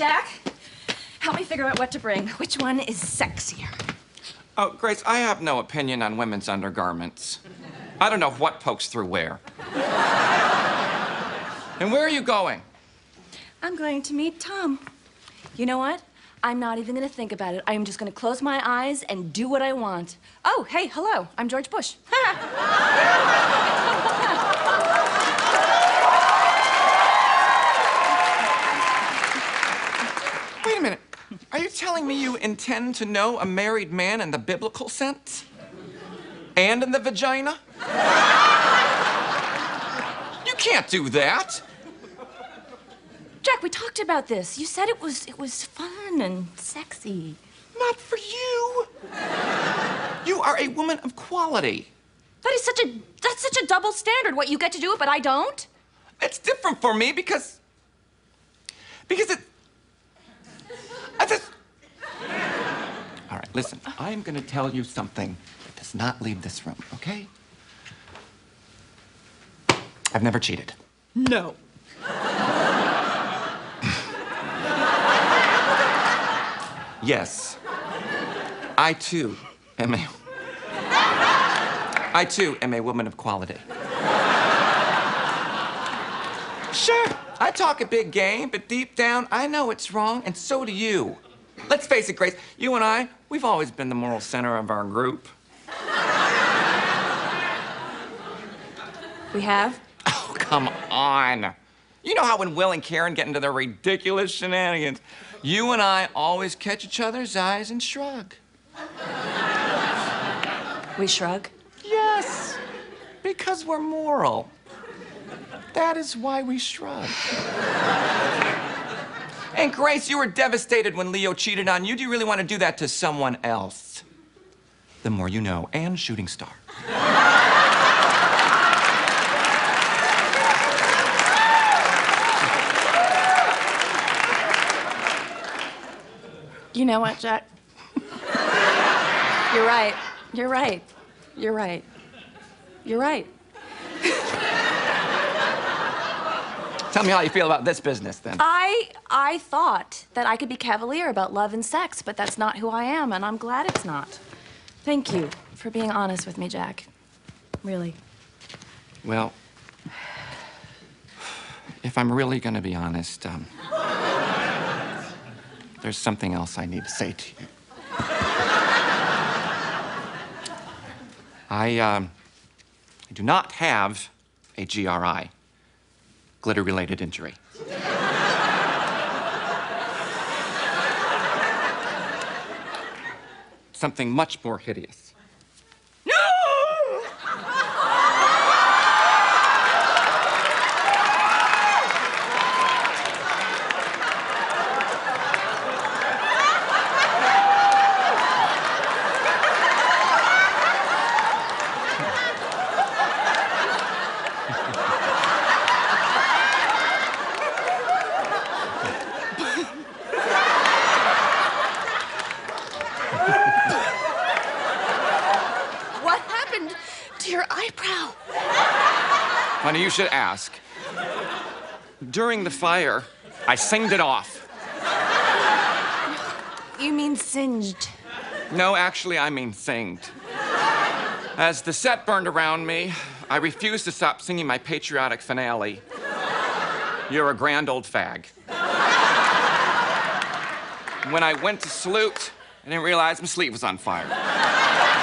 Jack, help me figure out what to bring. Which one is sexier? Oh, Grace, I have no opinion on women's undergarments. I don't know what pokes through where. And where are you going? I'm going to meet Tom. You know what? I'm not even gonna think about it. I am just gonna close my eyes and do what I want. Oh, hey, hello. I'm George Bush. Wait a minute. Are you telling me you intend to know a married man in the biblical sense? And in the vagina? You can't do that. Jack, we talked about this. You said it was fun and sexy. Not for you. You are a woman of quality. That's such a double standard. What, you get to do it, but I don't? It's different for me because all right, listen, I'm gonna tell you something that does not leave this room, okay? I've never cheated. No. Yes, I too am a woman of quality. Sure, I talk a big game, but deep down, I know it's wrong, and so do you. Let's face it, Grace, you and I, we've always been the moral center of our group. We have? Oh, come on. You know how when Will and Karen get into their ridiculous shenanigans, you and I always catch each other's eyes and shrug. We shrug? Yes, because we're moral. That is why we shrug. And Grace, you were devastated when Leo cheated on you. Do you really want to do that to someone else? The more you know, and shooting star. You know what, Jack? You're right. You're right. You're right. You're right. Tell me how you feel about this business, then. I thought that I could be cavalier about love and sex, but that's not who I am, and I'm glad it's not. Thank you for being honest with me, Jack. Really. Well, if I'm really gonna be honest, there's something else I need to say to you. I do not have a GRI, glitter-related injury. Something much more hideous. No! Honey, you should ask. During the fire, I singed it off. You mean singed? No, actually, I mean singed. As the set burned around me, I refused to stop singing my patriotic finale. You're a grand old fag. When I went to salute, I didn't realize my sleeve was on fire.